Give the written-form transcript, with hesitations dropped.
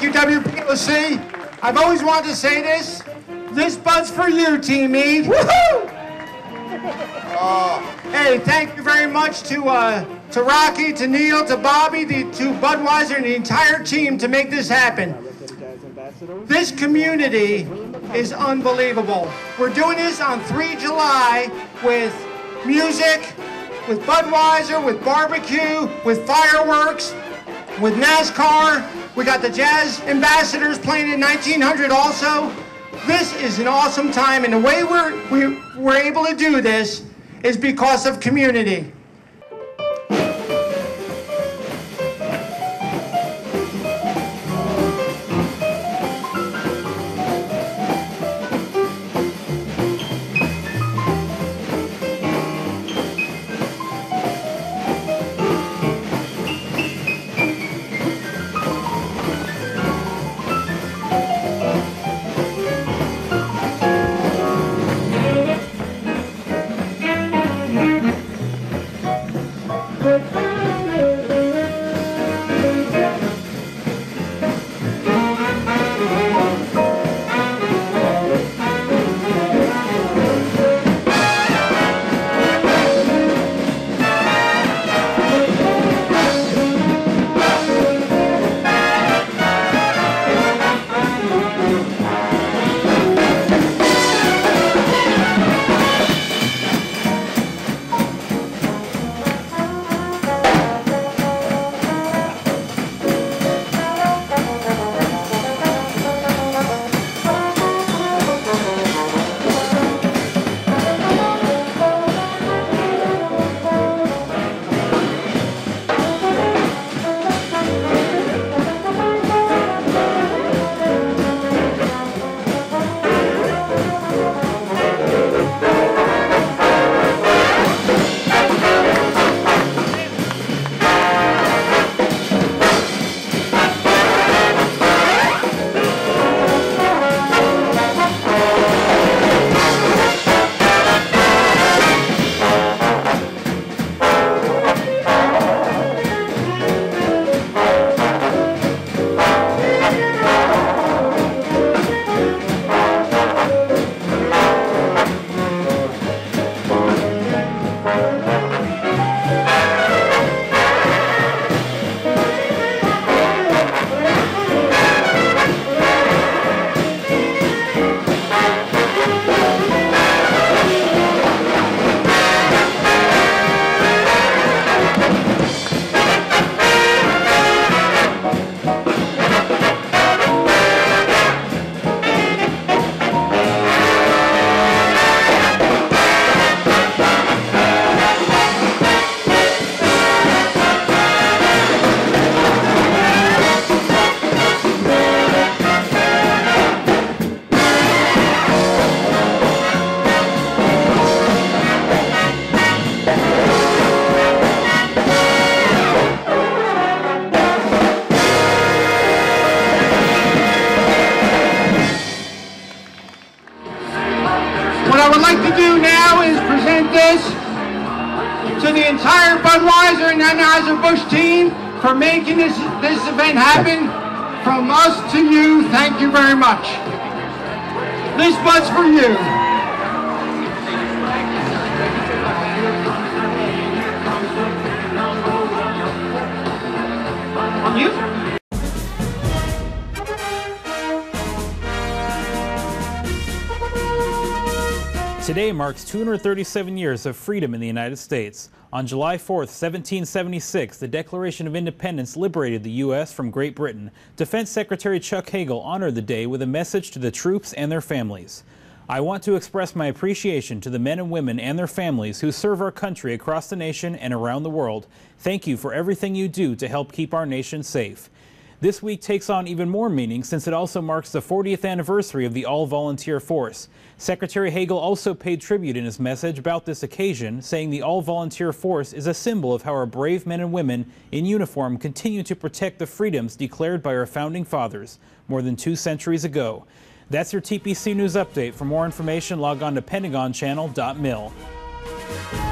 Thank you, WPLC. I've always wanted to say this. This bud's for you, Team E. Woohoo! Hey, thank you very much to Rocky, to Neil, to Bobby, to Budweiser, and the entire team to make this happen. This community is unbelievable. We're doing this on 3 July with music, with Budweiser, with barbecue, with fireworks, with NASCAR. We got the Jazz Ambassadors playing in 1900 also. This is an awesome time, and the way we're able to do this is because of community. Budweiser and Anheuser-Busch team for making this event happen. From us to you, thank you very much. This bud's for you. Today marks 237 years of freedom in the United States. On July 4, 1776, the Declaration of Independence liberated the U.S. from Great Britain. Defense Secretary Chuck Hagel honored the day with a message to the troops and their families. I want to express my appreciation to the men and women and their families who serve our country across the nation and around the world. Thank you for everything you do to help keep our nation safe. This week takes on even more meaning since it also marks the 40th anniversary of the all-volunteer force. Secretary Hagel also paid tribute in his message about this occasion, saying the all-volunteer force is a symbol of how our brave men and women in uniform continue to protect the freedoms declared by our founding fathers more than 2 centuries ago. That's your TPC News Update. For more information, log on to PentagonChannel.mil.